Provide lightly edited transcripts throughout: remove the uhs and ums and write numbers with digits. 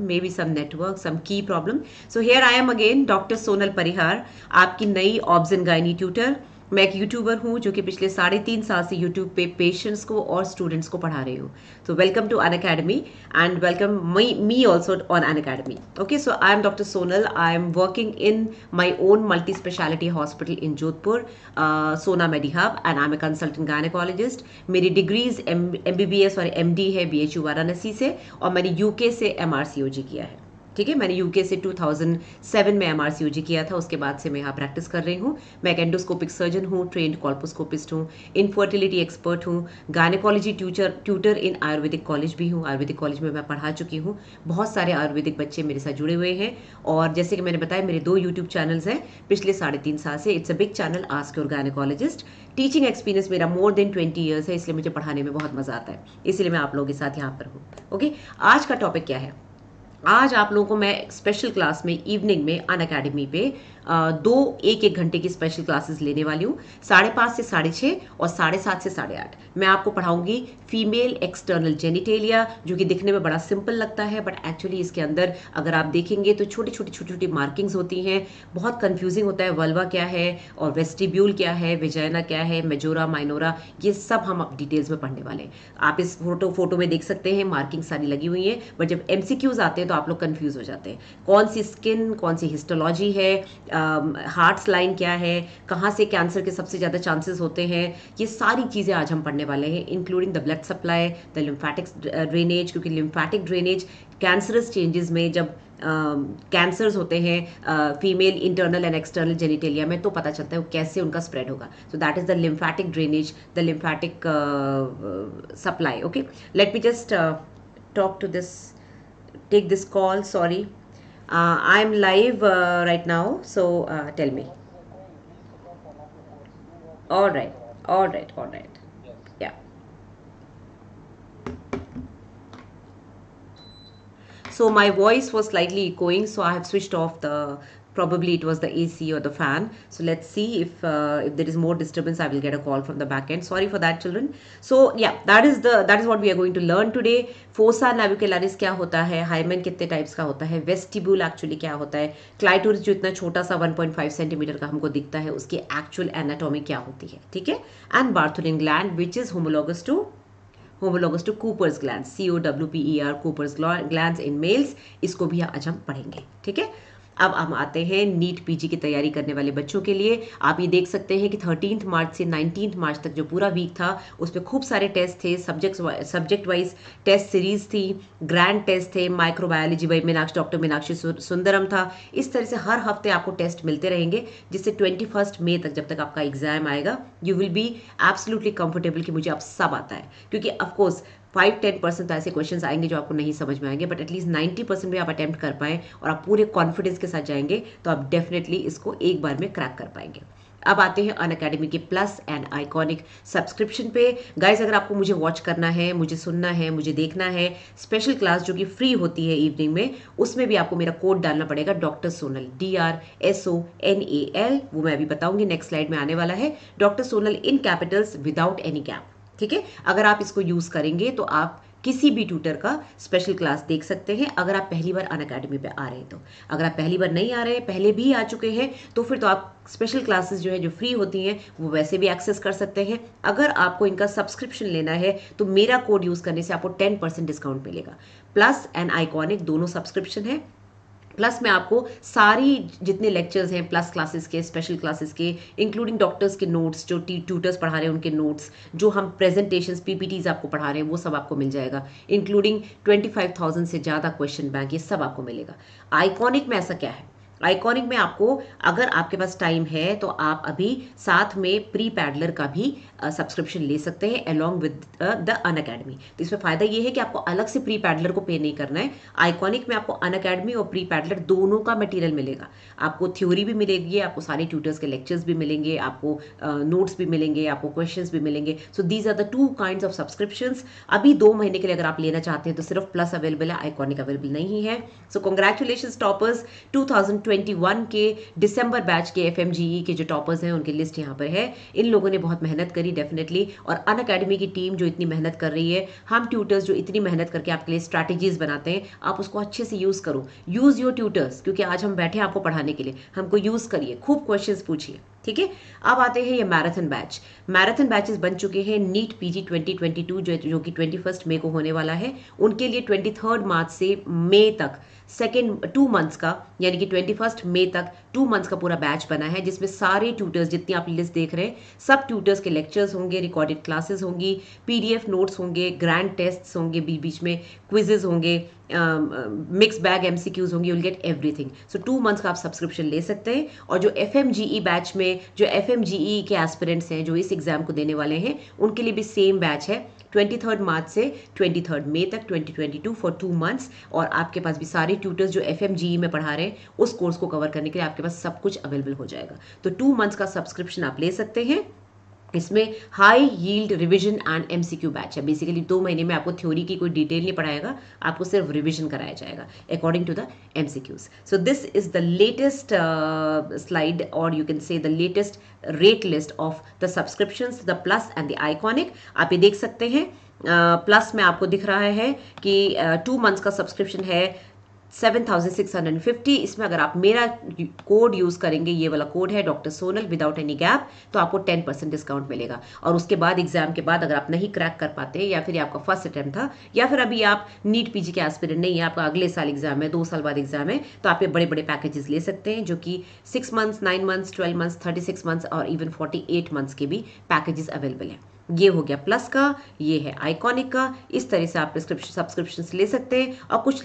Maybe some network, some key problem. So here I am again, Dr. Sonal Parihar, आपकी नई obs and gynae tutor. मैं एक YouTuber हूँ जो कि पिछले 3.5 साल से यूट्यूब पे पेशेंट्स को और स्टूडेंट्स को पढ़ा रही हूँ। तो welcome to Unacademy and welcome me also on Unacademy. Okay, so I am doctor Sonal, I am working in my own multi speciality hospital in Jodhpur, Sona Medihub, and I am a consultant gynaecologist. मेरी degrees MBBS और MD है BHU Varanasi से, और मैंने UK से MRCOG किया है। ठीक है, मैंने UK से 2007 में MRCOG किया था, उसके बाद से मैं यहाँ प्रैक्टिस कर रही हूँ। मैं एक एंडोस्कोपिक सर्जन हूँ, ट्रेंड कॉल्पोस्कोपिस्ट हूँ, इनफर्टिलिटी एक्सपर्ट हूँ, gynaecology tutor in ayurvedic college भी हूँ। आयुर्वेदिक कॉलेज में मैं पढ़ा चुकी हूँ, बहुत सारे आयुर्वेदिक बच्चे मेरे साथ जुड़े हुए हैं। और जैसे कि मैंने बताया, मेरे 2 यूट्यूब चैनल्स हैं पिछले 3.5 साल से। It's a big channel, ask your gynaecologist. Teaching experience मेरा मोर देन 20 ईयर्स है, इसलिए मुझे पढ़ाने में बहुत मज़ा आता है, इसलिए मैं आप लोगों के साथ यहाँ पर हूँ। ओके, आज का टॉपिक क्या है? आज आप लोगों को मैं स्पेशल क्लास में इवनिंग में अनअकैडमी पे 2 एक-एक घंटे की स्पेशल क्लासेस लेने वाली हूँ, 5:30 से 6:30 और 7:30 से 8:30। मैं आपको पढ़ाऊंगी फीमेल एक्सटर्नल जेनिटेलिया, जो कि दिखने में बड़ा सिंपल लगता है, बट एक्चुअली इसके अंदर अगर आप देखेंगे तो छोटी छोटी मार्किंग्स होती हैं। बहुत कन्फ्यूजिंग होता है, वल्वा क्या है और वेस्टिब्यूल क्या है, वेजाइना क्या है, मेजोरा माइनोरा, ये सब हम अब डिटेल्स में पढ़ने वाले हैं। आप इस फोटो में देख सकते हैं मार्किंग सारी लगी हुई है, बट जब MCQs आते हैं तो आप लोग कंफ्यूज हो जाते हैं, कौन सी स्किन, कौन सी हिस्टोलॉजी है, हार्ट्स लाइन क्या है, कहाँ से कैंसर के सबसे ज़्यादा चांसेस होते हैं। ये सारी चीज़ें आज हम पढ़ने वाले हैं, including the blood supply, the lymphatic drainage, क्योंकि लिम्फेटिक ड्रेनेज कैंसरस चेंजेस में जब कैंसर्स होते हैं female internal and external genitalia में, तो पता चलता है वो कैसे उनका स्प्रेड होगा। So that is the lymphatic drainage, the lymphatic supply. Okay, let me just talk to this, take this call, sorry, I am live right now, so tell me. All right, yeah. So my voice was slightly echoing, so I have switched off the, probably it was the AC or the fan. So let's see if there is more disturbance, I will get a call from the back end. Sorry for that, children. So yeah, that is what we are going to learn today. Fossa navicularis क्या होता है, hymen कितने types का होता है, vestibule actually क्या होता है, क्लाइटोरिस जो इतना छोटा सा 1.5 सेंटीमीटर का हमको दिखता है, उसकी एक्चुअल एनाटॉमी क्या होती है। ठीक है, and Bartholin gland which is homologous to Cowper's gland, COWPER, Cowper's gland in males, इसको भी आज हम पढ़ेंगे। ठीक है, अब हम आते हैं नीट PG की तैयारी करने वाले बच्चों के लिए। आप ये देख सकते हैं कि 13 मार्च से 19 मार्च तक जो पूरा वीक था, उस पर खूब सारे टेस्ट थे, सब्जेक्ट वाइज टेस्ट सीरीज थी, ग्रैंड टेस्ट थे, microbiology by doctor Meenakshi Sundaram था। इस तरह से हर हफ्ते आपको टेस्ट मिलते रहेंगे, जिससे 21 मई तक, जब तक आपका एग्जाम आएगा, you will be absolutely comfortable कि मुझे आप सब आता है। क्योंकि ऑफकोर्स 5-10% ऐसे क्वेश्चंस आएंगे जो आपको नहीं समझ में आएंगे, बट एटलीस्ट 90% भी आप अटैम्प्ट कर पाएँ और आप पूरे कॉन्फिडेंस के साथ जाएंगे, तो आप डेफिनेटली इसको एक बार में क्रैक कर पाएंगे। अब आते हैं अनअकैडमी के प्लस एंड आइकॉनिक सब्सक्रिप्शन पे। गाइज, अगर आपको मुझे वॉच करना है, मुझे सुनना है, मुझे देखना है, स्पेशल क्लास जो कि फ्री होती है इवनिंग में, उसमें भी आपको मेरा कोड डालना पड़ेगा, डॉक्टर सोनल, DRSONAL, वो मैं अभी बताऊँगी, नेक्स्ट स्लाइड में आने वाला है। Doctor Sonal in capitals without any cap. ठीक है, अगर आप इसको यूज़ करेंगे तो आप किसी भी ट्यूटर का स्पेशल क्लास देख सकते हैं, अगर आप पहली बार अनअकैडमी पे आ रहे हैं तो। अगर आप पहली बार नहीं आ रहे हैं, पहले भी आ चुके हैं, तो फिर तो आप स्पेशल क्लासेस जो है, जो फ्री होती हैं, वो वैसे भी एक्सेस कर सकते हैं। अगर आपको इनका सब्सक्रिप्शन लेना है तो मेरा कोड यूज़ करने से आपको 10% डिस्काउंट मिलेगा। प्लस एंड आइकॉनिक दोनों सब्सक्रिप्शन है, प्लस में आपको सारी जितने लेक्चर्स हैं प्लस क्लासेस के, स्पेशल क्लासेस के, इंक्लूडिंग डॉक्टर्स के नोट्स, जो ट्यूटर्स पढ़ा रहे हैं उनके नोट्स, जो हम प्रेजेंटेशंस PPTs आपको पढ़ा रहे हैं, वो सब आपको मिल जाएगा, इंक्लूडिंग 25,000 से ज़्यादा क्वेश्चन बैंक, ये सब आपको मिलेगा। आइकॉनिक में ऐसा क्या है? आइकॉनिक में आपको, अगर आपके पास टाइम है तो आप अभी साथ में प्री पैडलर का भी सब्सक्रिप्शन ले सकते हैं अलॉन्ग विद द अनअकैडमी। तो इसमें फ़ायदा ये है कि आपको अलग से प्री पैडलर को पे नहीं करना है। आइकॉनिक में आपको अनअकैडमी और प्री पैडलर दोनों का मटेरियल मिलेगा, आपको थ्योरी भी मिलेगी, आपको सारे ट्यूटर्स के लेक्चर्स भी मिलेंगे, आपको नोट्स भी मिलेंगे, आपको क्वेश्चन भी मिलेंगे। So these are the 2 kind of subscription. अभी 2 महीने के लिए अगर आप लेना चाहते हैं तो सिर्फ प्लस अवेलेबल है, आइकॉनिक अवेलेबल नहीं है। सो कंग्रेचुलेशन टॉपर्स 2000 2021 के दिसंबर बैच के FMGE के जो टॉपर्स हैं उनकी लिस्ट यहाँ पर है। इन लोगों ने बहुत मेहनत करी डेफिनेटली, और अनअकैडमी की टीम जो इतनी मेहनत कर रही है, हम ट्यूटर्स जो इतनी मेहनत करके आपके लिए स्ट्रैटेजीज बनाते हैं, आप उसको अच्छे से यूज़ करो। यूज़ योर ट्यूटर्स, क्योंकि आज हम बैठे आपको पढ़ाने के लिए, हमको यूज़ करिए, खूब क्वेश्चंस पूछिए, ठीक है। अब आते हैं ये मैराथन बैच। मैराथन बैचेस बन चुके हैं नीट पीजी 2022 जो कि 21 मई को होने वाला है, उनके लिए 23 मार्च से मई तक सेकेंड 2 मंथ्स का, यानी कि 21 मई तक 2 मंथ्स का पूरा बैच बना है, जिसमें सारे ट्यूटर्स जितनी आप लिस्ट देख रहे हैं, सब ट्यूटर्स के लेक्चर्स होंगे, रिकॉर्डेड क्लासेस होंगी, PDF नोट्स होंगे, ग्रैंड टेस्ट्स होंगे, बीच में क्विजेज होंगे, मिक्स बैग MCQs होंगे, you will get everything. So 2 months का आप सब्सक्रिप्शन ले सकते हैं। और जो FMGE बैच में जो FMGE के एस्पिरेंट्स हैं जो इस एग्जाम को देने वाले हैं, उनके लिए भी सेम बैच है 23 मार्च से 23 मई तक 2022 फॉर 2 मंथ्स। और आपके पास भी सारे ट्यूटर्स जो FMGE में पढ़ा रहे हैं उस कोर्स को कवर करने के लिए आपके पास सब कुछ अवेलेबल हो जाएगा। तो 2 मंथ्स का सब्सक्रिप्शन आप ले सकते हैं। इसमें high yield revision and MCQ batch है। बेसिकली 2 महीने में आपको थ्योरी की कोई डिटेल नहीं पढ़ाएगा, आपको सिर्फ रिवीजन कराया जाएगा according to the MCQs। So this is the latest slide, और you can see the latest rate list of the subscriptions, the plus and the iconic. आप ये देख सकते हैं, प्लस में आपको दिख रहा है कि 2 मंथ्स का सब्सक्रिप्शन है 7,650। इसमें अगर आप मेरा कोड यूज़ करेंगे, ये वाला कोड है doctor Sonal without any gap, तो आपको 10% डिस्काउंट मिलेगा। और उसके बाद एग्जाम के बाद अगर आप नहीं क्रैक कर पाते, या फिर ये आपका फर्स्ट अटैम्प्ट था, या फिर अभी आप नीट PG के एस्पिरेंट नहीं है, आपका अगले साल एग्जाम है, 2 साल बाद एग्जाम है, तो आप ये बड़े बड़े पैकेजेस ले सकते हैं जो कि 6 मंथ्स, 9 मंथ्स, 12 मंथ्स, 36 मंथ्स और इवन 48 मंथ्स के भी पैकेजेस अवेलेबल हैं। ये हो गया प्लस का, ये है आइकॉनिक का। इस तरह से आप सब्सक्रिप्शंस ले सकते हैं, और कुछ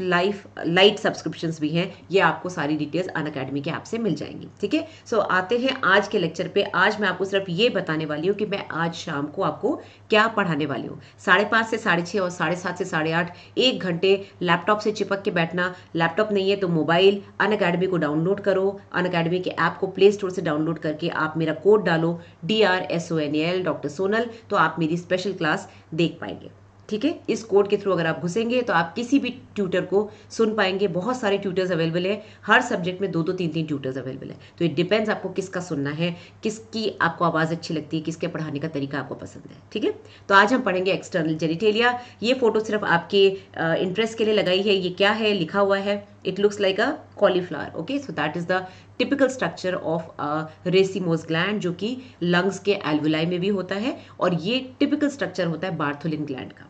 लाइट सब्सक्रिप्शंस भी हैं। ये आपको सारी डिटेल्स अनअकैडमी के ऐप से मिल जाएंगी, ठीक है। सो आते हैं आज के लेक्चर पे। आज मैं आपको सिर्फ ये बताने वाली हूँ कि मैं आज शाम को आपको क्या पढ़ाने वाली हूँ। 5:30 से 6:30 और 7:30 से 8:30, 1 घंटे लैपटॉप से चिपक के बैठना। लैपटॉप नहीं है तो मोबाइल, अनअकैडमी को डाउनलोड करो, अनअकैडमी के ऐप को प्ले स्टोर से डाउनलोड करके आप मेरा कोड डालो DRSONAL डॉक्टर सोनल, तो आप मेरी स्पेशल क्लास देख पाएंगे, ठीक है। इस कोड के थ्रू अगर आप घुसेंगे तो आप किसी भी ट्यूटर को सुन पाएंगे। बहुत सारे ट्यूटर्स अवेलेबल हैं, हर सब्जेक्ट में 2-3 ट्यूटर्स अवेलेबल हैं। तो इट डिपेंड्स आपको किसका सुनना है, किसकी आपको आवाज़ अच्छी लगती है, किसके पढ़ाने का तरीका आपको पसंद है, ठीक है। तो आज हम पढ़ेंगे एक्सटर्नल जेनिटेलिया। ये फोटो सिर्फ आपके इंटरेस्ट के लिए लगाई है। ये क्या है लिखा हुआ है, it looks like a cauliflower, okay. So that is the typical structure of racemose gland, जो कि लंग्स के एल्वुलाई में भी होता है, और ये टिपिकल स्ट्रक्चर होता है बार्थोलिन ग्लैंड का।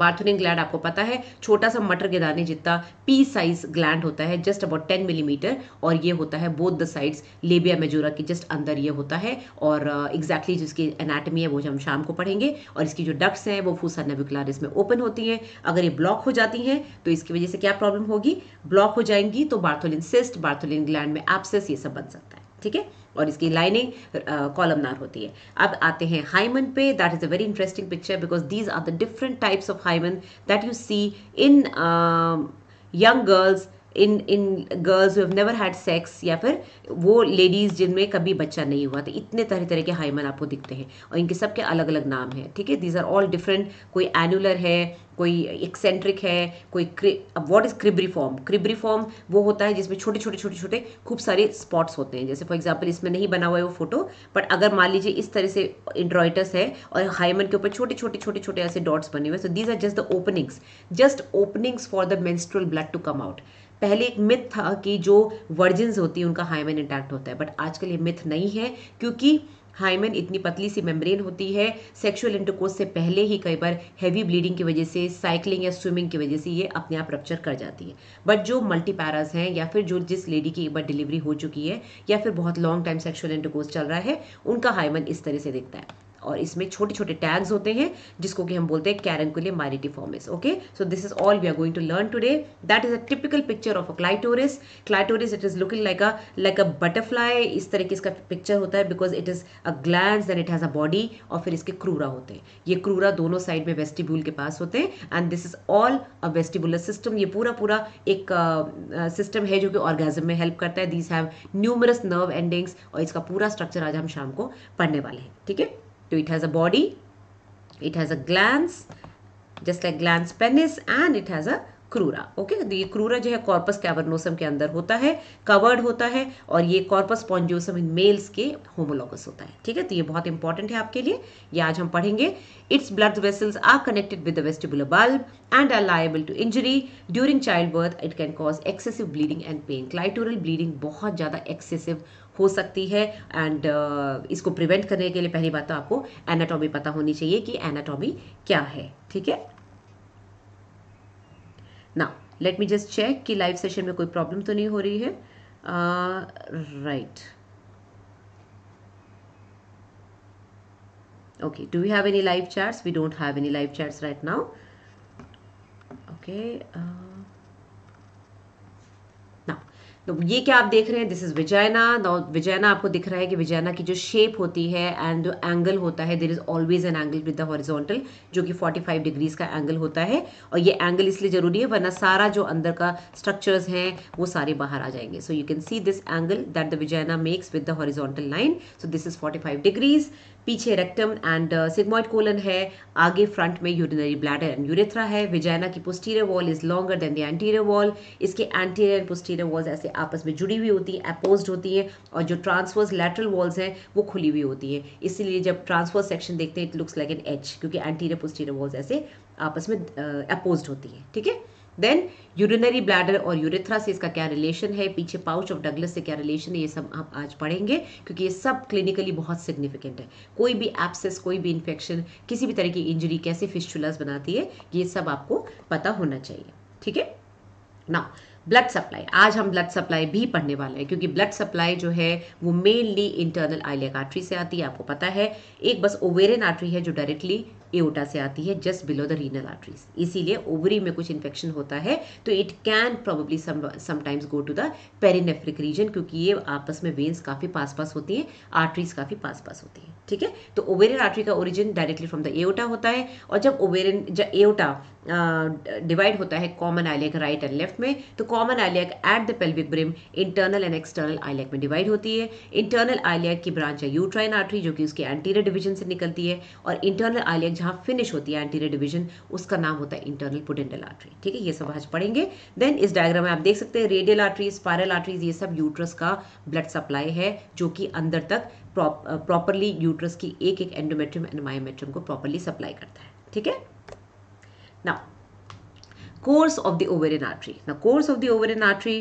बार्थोलिन ग्लैंड आपको पता है, छोटा सा मटर के दाने जितना पी साइज ग्लैंड होता है, जस्ट अबाउट 10 मिलीमीटर, और ये होता है both the sides labia majora के जस्ट अंदर ये होता है। और एग्जैक्टली जिसकी एनाटमी है वो हम शाम को पढ़ेंगे। और इसकी जो डक्ट्स हैं वो फूसा नेविकुलरिस में ओपन होती हैं। अगर ये ब्लॉक हो जाती हैं तो इसकी वजह से क्या प्रॉब्लम होगी, ब्लॉक हो जाएंगी तो बार्थोलिन सिस्ट, बार्थोलिन ग्लैंड में एब्सेस, ये सब बन सकता है, ठीक है। और इसकी लाइनिंग कॉलमनार होती है। अब आते हैं हाइमन पे। That is a very interesting picture because these are the different types of hymen that you see in young girls, in girls who have never had sex, या फिर वो लेडीज़ जिनमें कभी बच्चा नहीं हुआ। तो इतने तरह तरह के हाइमन आपको दिखते हैं, और इनके सब के अलग अलग नाम हैं, ठीक है। दीज आर ऑल डिफरेंट, कोई एनुलर है, कोई एक्सेंट्रिक है, कोई व्हाट इज क्रिब्रीफॉर्म। क्रिब्रीफॉर्म वो होता है जिसमें छोटे खूब सारे स्पॉट्स होते हैं। जैसे फॉर एग्जांपल इसमें नहीं बना हुआ है वो फोटो, बट अगर मान लीजिए इस तरह से इंड्रॉइटस है और हाइमन के ऊपर छोटे ऐसे डॉट्स बने हुए। So these are just the openings, for the menstrual blood to come out. पहले एक मिथ था कि जो वर्जिन्स होती है उनका हाइमन इंटैक्ट होता है, बट आजकल ये मिथ नहीं है, क्योंकि हाइमन इतनी पतली सी मेम्ब्रेन होती है, सेक्सुअल इंटरकोर्स से पहले ही कई बार हैवी ब्लीडिंग की वजह से, साइकिलिंग या स्विमिंग की वजह से ये अपने आप रप्चर कर जाती है। बट जो मल्टीपैराज हैं, या फिर जो जिस लेडी की एक बार डिलीवरी हो चुकी है, या फिर बहुत लॉन्ग टाइम सेक्सुअल इंटरकोर्स चल रहा है, उनका हाइमन इस तरह से दिखता है। और इसमें छोटे टैग्स होते हैं, जिसको कि हम बोलते हैं carunculum myrtiformis, okay. So this is all we are going to learn today. That is a typical picture of a clitoris. It is looking like a butterfly, इस तरह की इसका पिक्चर होता है, because it is a glands then it has a body, और फिर इसके क्रूरा होते हैं। ये क्रूरा दोनों साइड में वेस्टिब्यूल के पास होते हैं, and this is all a vestibular system. ये पूरा एक सिस्टम है जो कि ऑर्गेजम में हेल्प करता है। These have numerous nerve endings, और इसका पूरा स्ट्रक्चर आज हम शाम को पढ़ने वाले हैं, ठीक है। So it has a body, it has a glands, just like glands penis, and it has a crura. Okay, तो ये क्रूरा जो है कॉर्पस कैवर्नोसम के अंदर होता है, कवर्ड होता है, और ये कॉर्पस स्पॉन्जियोसम इन मेल्स के होमोलॉगस होता है। ठीक है, तो ये बहुत इंपॉर्टेंट है आपके लिए, ये आज हम पढ़ेंगे। Its blood vessels are connected with the vestibular bulb and are liable to injury during child birth. It can cause excessive bleeding and pain. Clitoral bleeding बहुत ज़्यादा एक्सेसिव हो सकती है, एंड इसको प्रिवेंट करने के लिए पहली बात तो आपको एनाटॉमी पता होनी चाहिए कि एनाटॉमी क्या है। ठीक है, Now let me just check कि लाइव सेशन में कोई प्रॉब्लम तो नहीं हो रही है। Right, okay, do we have any live chats? We don't have any live chats right now. Okay, तो ये क्या आप देख रहे हैं, दिस इज विजाइना। विजाइना आपको दिख रहा है कि विजाइना की जो शेप होती है एंड जो एंगल होता है, there is always an angle with the horizontal, जो कि 45 डिग्रीज का एंगल होता है। और ये एंगल इसलिए जरूरी है वरना सारा जो अंदर का स्ट्रक्चर्स हैं वो सारे बाहर आ जाएंगे। So you can see this angle that the vagina makes with the horizontal line. So this is 45 degrees. पीछे रेक्टम एंड सिग्मॉइड कोलन है, आगे फ्रंट में यूरिनरी ब्लैडर एंड यूरेथ्रा है। विजाइना की posterior wall is longer than the anterior wall. इसके anterior and posterior walls ऐसे आपस में जुड़ी हुई होती है, अपोज्ड होती है, और जो ट्रांसवर्स लैटरल वॉल्स हैं वो खुली हुई होती है। इसीलिए जब ट्रांसवर्स सेक्शन देखते हैं it looks like an H, क्योंकि एंटीरियर पोस्टीरियर वॉल्स ऐसे आपस में अपोज्ड होती है। ठीक है, देन यूरिनरी ब्लैडर और यूरेथ्रा से इसका क्या रिलेशन है, पीछे पाउच ऑफ डगलस से क्या रिलेशन है, ये सब आप आज पढ़ेंगे, क्योंकि ये सब क्लिनिकली बहुत सिग्निफिकेंट है। कोई भी एब्सेस, कोई भी इन्फेक्शन, किसी भी तरह की इंजरी कैसे फिस्टुलास बनाती है, ये सब आपको पता होना चाहिए। ठीक है, नाउ ब्लड सप्लाई, आज हम ब्लड सप्लाई भी पढ़ने वाले हैं, क्योंकि ब्लड सप्लाई जो है वो मेनली इंटरनल आइलियक आर्टरी से आती है। आपको पता है एक बस ओवेरियन आर्टरी है जो डायरेक्टली एओटा से आती है, just below the renal arteries. इसीलिए ओवरी में कुछ इन्फेक्शन होता है तो it can probably sometimes go to the perinephric region, क्योंकि ये आपस में वेन्स काफ़ी पास पास होती हैं, आर्टरीज काफ़ी पास पास होती हैं। ठीक है, तो ओवेरियन आर्टरी का origin directly from the aorta होता है, और जब ओवेरियन जब एओटा डिवाइड होता है common iliac right and left में, तो common iliac at the pelvic brim internal and external iliac में डिवाइड होती है। इंटरनल आइलियक की ब्रांच है यूट्राइन आर्टरी, जो कि उसके एंटीरियर डिवीजन से निकलती है, और इंटरनल आइलियक जहाँ फिनिश होती है एंटीरियर डिवीजन, उसका नाम होता है इंटरनल पुडेंटल आर्टरी। ठीक है, ये सब आज पढ़ेंगे। देन इस डायग्राम में आप देख सकते हैं रेडियल आर्टरी, स्पायरल आर्टरीज, ये सब यूट्रस का ब्लड सप्लाई है, जो कि अंदर तक प्रॉपरली यूट्रस की एक एक एंडोमेट्रियम एंड मायोमेट्रियम को प्रॉपरली सप्लाई करता है। ठीक है, now course of the ovarian artery. Now course of the ovarian artery,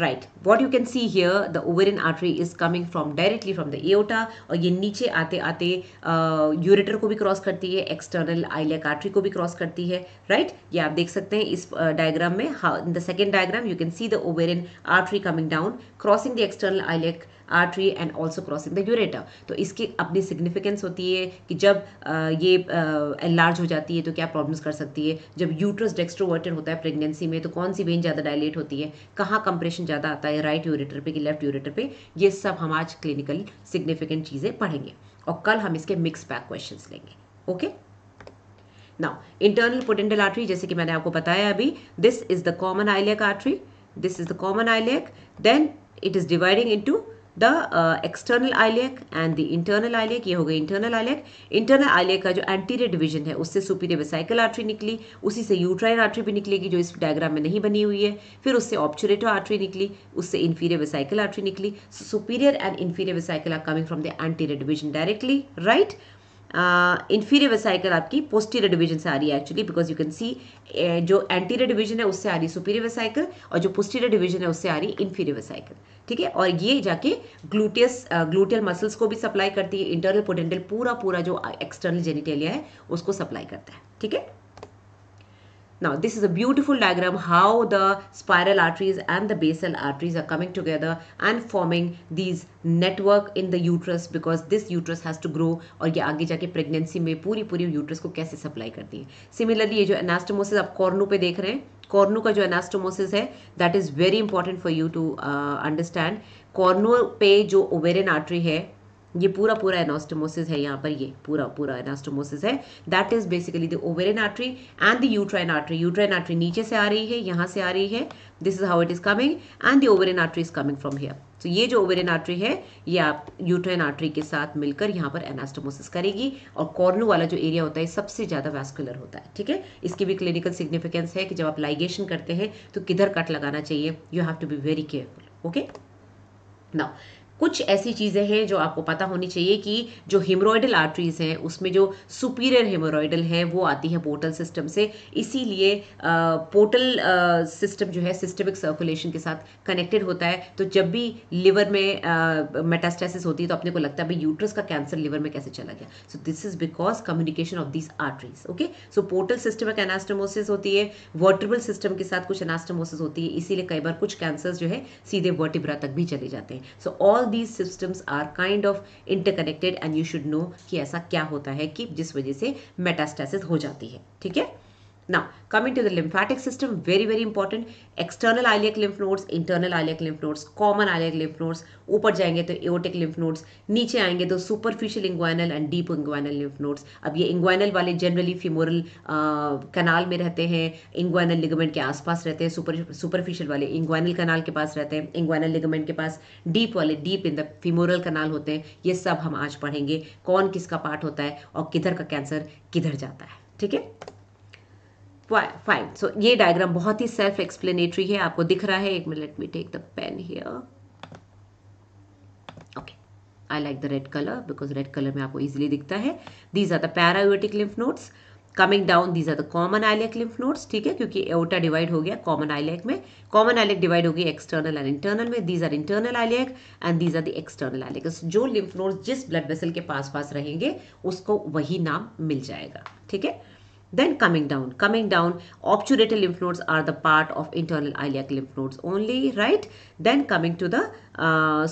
right, what you can see here, the ovarian artery is coming from directly from the aorta, और ये नीचे आते आते यूरेटर को भी क्रॉस करती है, एक्सटर्नल आइलियक आर्टरी को भी क्रॉस करती है। राइट, ये आप देख सकते हैं इस डायग्राम में। In the second diagram you can see the ovarian artery coming down, crossing the external iliac artery and also crossing the ureter. तो इसकी अपनी सिग्निफिकेंस होती है कि जब ये एनलार्ज हो जाती है तो क्या प्रॉब्लम्स कर सकती है। जब यूट्रस डेक्स्ट्रोवर्टेड होता है प्रेगनेंसी में तो कौन सी वेन ज़्यादा डायलेट होती है, कहाँ कंप्रेशन ज़्यादा आता है, राइट यूरेटर पे कि लेफ्ट यूरेटर पे, ये सब हम आज क्लिनिकल सिग्निफिकेंट चीज़ें पढ़ेंगे, और कल हम इसके मिक्स पैक क्वेश्चंस लेंगे। Okay, now internal pudendal artery, जैसे कि मैंने आपको बताया अभी, this is the common iliac artery, this is the common iliac, then it is dividing into the external iliac and the internal iliac. ये हो गई इंटरनल आइलियक। इंटरनल आइलियक का जो एंटीरियर डिवीजन है उससे सुपीरियर वेसाइकल आर्टरी निकली, उसी से यूट्राइन आर्टरी भी निकलेगी जो इस डायग्राम में नहीं बनी हुई है, फिर उससे ऑब्चुरेटो आर्टरी निकली, उससे इन्फीरियर वेसाइकल आर्टरी निकली। Superior and inferior vesical are coming from the anterior division directly, right. Inferior vesical आपकी पोस्टीरियर डिवीजन से आ रही है actually, because you can see जो एंटीरियर डिवीजन है उससे आ रही सुपीरियर वेसाइकल, और जो पोस्टीरियर डिवीजन है उससे आ रही इन्फीरियर वेसाइकल। ठीक है, और ये जाके ग्लूटियल मसल्स को भी सप्लाई करती है। इंटरनल पोडेंटल पूरा जो एक्सटर्नल जेनिटेलिया है उसको सप्लाई करता है। ठीक है, now this is a beautiful diagram how the spiral arteries and the basal arteries are coming together and forming these network in the uterus, because this uterus has to grow, aur ye aage jaake pregnancy mein puri uterus ko kaise supply karti hai। Similarly ye jo anastomosis aap cornu pe dekh rahe hain, Karna का जो anastomosis है that is very important for you to understand. Cornu पे जो ovarian artery है ये पूरा पूरा anastomosis है यहाँ पर, ये पूरा पूरा एनास्टोमोसिस है। That is basically the ovarian artery and the uterine artery. Uterine artery नीचे से आ रही है, यहाँ से आ रही है, this is how it is coming and the ovarian artery is coming from here. तो ये जो ओवेरियन आर्टरी है ये आप यूट्राइन आर्टरी के साथ मिलकर यहाँ पर एनास्टोमोसिस करेगी, और कॉर्नू वाला जो एरिया होता है सबसे ज्यादा वैस्कुलर होता है। ठीक है, इसकी भी क्लिनिकल सिग्निफिकेंस है कि जब आप लाइगेशन करते हैं तो किधर कट लगाना चाहिए, you have to be very careful. Okay, now कुछ ऐसी चीज़ें हैं जो आपको पता होनी चाहिए कि जो हिमोरॉइडल आर्टरीज हैं उसमें जो सुपीरियर हिमोरॉइडल हैं वो आती है पोर्टल सिस्टम से, इसीलिए पोर्टल सिस्टम जो है सिस्टमिक सर्कुलेशन के साथ कनेक्टेड होता है। तो जब भी लिवर में मेटास्टेसिस होती है तो अपने को लगता है भाई यूट्रस का कैंसर लिवर में कैसे चला गया। So this is because communication of this arteries. Okay, so portal system का एनास्टोमोसिस होती है, वर्टिब्रल सिस्टम के साथ कुछ एनास्टोमोसिस होती है, इसीलिए कई बार कुछ कैंसर जो है सीधे वर्टिब्रा तक भी चले जाते हैं। So all these systems are kind of interconnected and you should know कि ऐसा क्या होता है कि जिस वजह से metastasis हो जाती है। ठीक है, now coming to the lymphatic system, very very important, external iliac lymph nodes, internal iliac lymph nodes, common iliac lymph nodes, ऊपर जाएंगे तो aortic lymph nodes, नीचे आएंगे तो superficial inguinal and deep inguinal lymph nodes। अब ये inguinal वाले generally femoral canal में रहते हैं, inguinal ligament के आसपास रहते हैं, superficial वाले inguinal canal के पास रहते हैं, inguinal ligament के पास, deep वाले deep in the femoral canal होते हैं। ये सब हम आज पढ़ेंगे कौन किसका पार्ट होता है और किधर का कैंसर किधर जाता है। ठीक है, फाइन। सो ये डायग्राम बहुत ही सेल्फ एक्सप्लेनेटरी है, आपको दिख रहा है। एक minute, let me take the pen here. Okay, I like the red colour because red colour में आपको इजीली दिखता है। These are the पैरायोटिक lymph nodes coming down, these are the common iliac lymph nodes. ठीक है, क्योंकि aorta divide हो गया common iliac में, कॉमन आइलियक डिवाइड हो गई एक्सटर्नल एंड इंटरनल में। These are internal iliac and these are the external iliac. जो लिम्फ नोड्स जिस ब्लड वेसल के पास पास रहेंगे उसको वही नाम मिल जाएगा। ठीक है, then coming down obturator lymph nodes are the part of internal iliac lymph nodes only, right? Then coming to the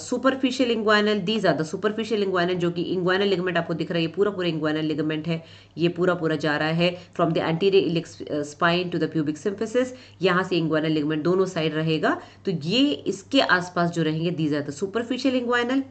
superficial inguinal, these are the superficial inguinal, जो कि inguinal ligament आपको दिख रहा है, पूरा पूरा inguinal ligament है, ये पूरा पूरा जा रहा है from the anterior iliac spine to the pubic symphysis। यहाँ से inguinal ligament दोनों साइड रहेगा, तो ये इसके आसपास जो रहेंगे these are the superficial inguinal।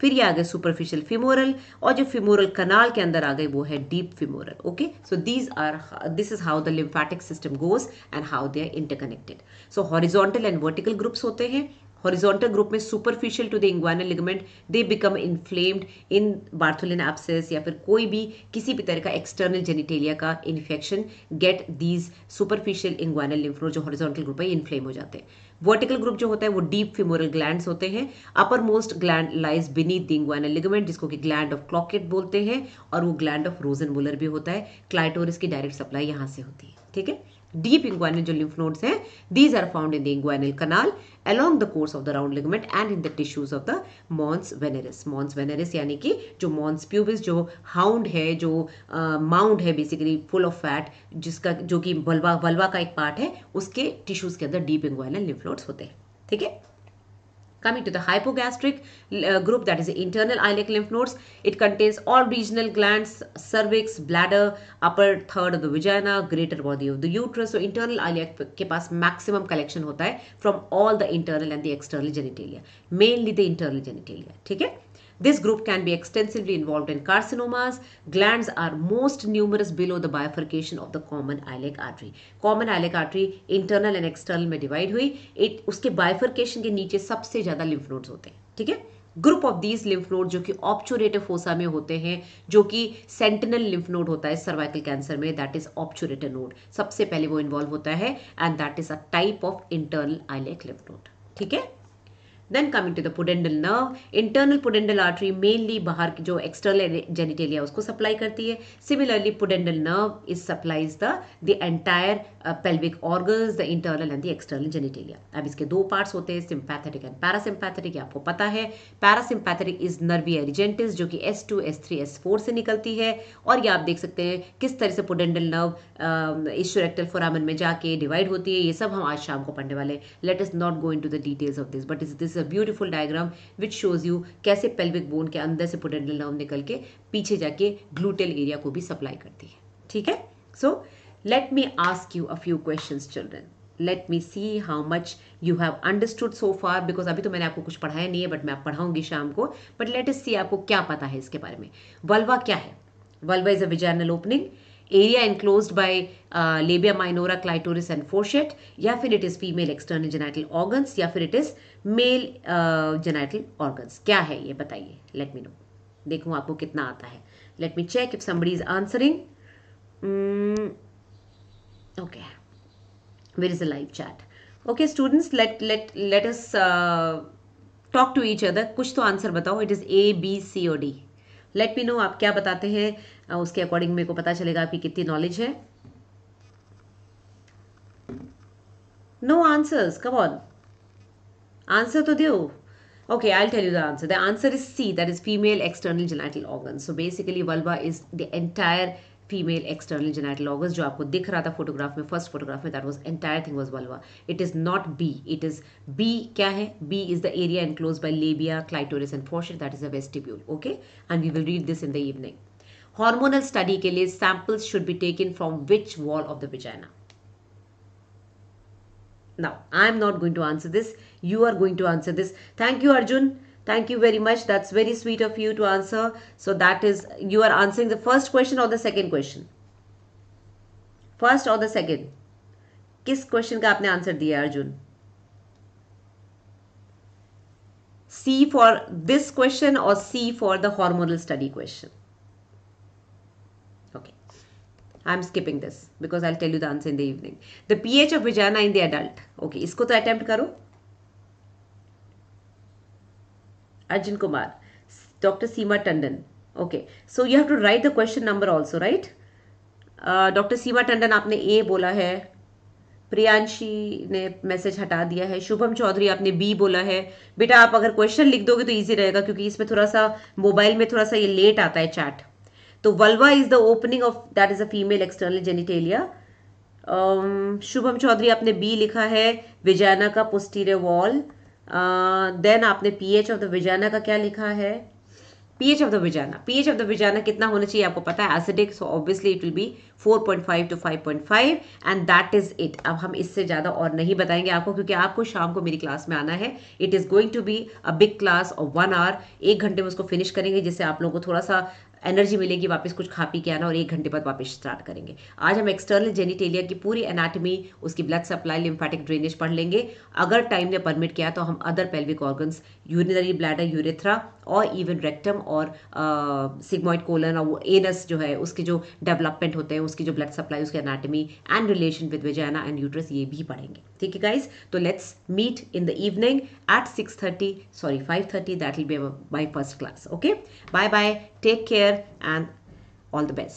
फिर ये आ गए सुपरफिशियल फिमोरल, और जो फिमोरल कनाल के अंदर आ गए वो है deep femoral. Okay, so this is how the lymphatic system goes and how they are interconnected. So horizontal and vertical groups होते हैं। हॉरिजॉन्टल ग्रुप में superficial to the inguinal ligament, they become inflamed in Bartholin abscess या फिर कोई भी किसी भी तरह का एक्सटर्नल जेनिटेलिया का infection, get these superficial inguinal lymph node जो हॉरिजॉन्टल ग्रुप है इन्फ्लेम हो जाते हैं। वर्टिकल ग्रुप जो होता है वो डीप फिमोरल ग्लैंड्स होते हैं। Upper most gland lies beneath the inguinal ligament, जिसको कि ग्लैंड ऑफ क्लॉकेट बोलते हैं, और वो ग्लैंड ऑफ रोजनमुलर भी होता है। क्लाइटोरिस की डायरेक्ट सप्लाई यहाँ से होती है। ठीक है, डीप इंग्वाइनल जो लिम्फ नोड्स हैं these are found in the inguinal canal along the course of the round ligament and in the tissues of the mons veneris। mons veneris यानी कि जो mons pubis, जो hound है, जो mound है basically full of fat, जिसका जो कि vulva का एक part है, उसके tissues के अंदर deep inguinal lymph nodes होते हैं। ठीक है, coming to the hypogastric group, that is the internal iliac lymph nodes, it contains all regional glands, cervix, bladder, upper third of the vagina, greater body of the uterus। So internal iliac के पास maximum collection होता है from all the internal and the external genitalia, mainly the internal genitalia। ठीक है, this group can be extensively involved in carcinomas। Glands are most numerous below the bifurcation of the common iliac artery। common iliac artery internal and external में divide हुई, उसके bifurcation के नीचे सबसे ज़्यादा lymph nodes होते हैं। ठीक है, group of these lymph node जो कि ऑब्चुरेटिव फोसा में होते हैं, जो कि सेंटिनल लिम्फ नोड होता है सर्वाइकल कैंसर में, दैट इज ऑब्चुरेटिव नोड, सबसे पहले वो इन्वॉल्व होता है and that is a type of internal iliac lymph node. ठीक है, then coming to the pudendal nerve, internal pudendal artery mainly बाहर की जो external genitalia उसको supply करती है। similarly pudendal nerve is supplies the entire pelvic organs, the internal and the external genitalia। अब इसके दो parts होते हैं, sympathetic and parasympathetic। आपको पता है parasympathetic is nervi agentis, जो कि S2, S3, S4 से निकलती है, और ये आप देख सकते हैं किस तरह से pudendal nerve इस rectal foramen में जाके divide होती है। ये सब हम आज शाम को पढ़ने वाले हैं। let us not go into the details of this, but this a beautiful diagram which shows you कैसे pelvic bone के अंदर से pudendal nerve निकल के पीछे जाके gluteal area को भी supply करती है। ठीक है, so let me ask you a few questions children। Let me see how much you have understood so far, because अभी तो मैंने आपको कुछ पढ़ाया नहीं है, बट मैं आप पढ़ाऊंगी शाम को, बट लेट अस सी आपको क्या पता है इसके बारे में। वल्वा क्या है? Vulva is a vaginal opening area enclosed by labia minora, clitoris and forehead, या फिर it is female external genital organs, या फिर it is male genital organs। क्या है ये बताइए, let me know, देखूँ आपको कितना आता है। let me check if somebody is answering। Okay, where is the live chat? Okay students, let us talk to each other। कुछ तो आंसर बताओ, it is A, B, C और D। लेट मी नो आप क्या बताते हैं, उसके according मेरे को पता चलेगा आपकी कितनी नॉलेज है। No answers, come on, answer तो दो। Okay, I will tell you the answer. The answer is C, that is female external genital organ. So basically vulva is the entire female external genital organ, जो आपको दिख रहा था photograph में, first photograph में, that was entire thing was vulva. It is not B, it is B क्या है? B is the area enclose by लेबिया, clitoris and fourchette, that is a vestibule. Okay, and we will read this in the evening. Hormonal study के लिए samples should be taken from which wall of the vagina? Now I am not going to answer this, you are going to answer this. Thank you Arjun, thank you very much, that's very sweet of you to answer। so that is, you are answering the first question or the second question? First or the second? किस question का आपने answer दिया Arjun? C for this question or C for the hormonal study question? Okay, I'm skipping this because I'll tell you the answer in the evening। the pH of vagina in the adult। okay, इसको तो attempt करो। Arjun Kumar, Dr. Seema Tandon। Okay, so you have to write the question number also, right? Dr. Seema Tandon आपने A बोला है, प्रियांशी ने message हटा दिया है, शुभम चौधरी आपने B बोला है। बेटा आप अगर क्वेश्चन लिख दोगे तो इजी रहेगा, क्योंकि इसमें थोड़ा सा मोबाइल में थोड़ा सा ये लेट आता है चैट। तो vulva is the opening of, that is a female external genitalia. Shubham Chaudhary आपने B लिखा है, विजाना का पोस्टीरियर वॉल। देन आपने पीएच ऑफ द विजाना का क्या लिखा है? PH of the vagina, pH of the vagina कितना होना चाहिए आपको पता है? Acidic, so obviously it will be 4.5 to 5.5, and that is it. अब हम इससे ज़्यादा और नहीं बताएंगे आपको, क्योंकि आपको शाम को मेरी क्लास में आना है। It is going to be a big class of 1 hour, 1 घंटे में उसको फिनिश करेंगे, जिससे आप लोगों को थोड़ा सा एनर्जी मिलेगी वापस कुछ खा पी के आना, और 1 घंटे बाद वापस स्टार्ट करेंगे। आज हम एक्सटर्नल जेनिटेलिया की पूरी एनाटमी, उसकी ब्लड सप्लाई, लिम्फेटिक ड्रेनेज पढ़ लेंगे। अगर टाइम ने परमिट किया तो हम other pelvic organs, urinary bladder, urethra और इवन रेक्टम और सिग्मॉइड कोलन और एनस जो है उसके जो डेवलपमेंट होते हैं, उसकी जो ब्लड सप्लाई, उसकी anatomy and relation with vagina and uterus, ये भी पढ़ेंगे। ठीक है गाइज, तो let's meet in the evening at 5:30। That will be my first class. Okay, bye bye, take care and all the best।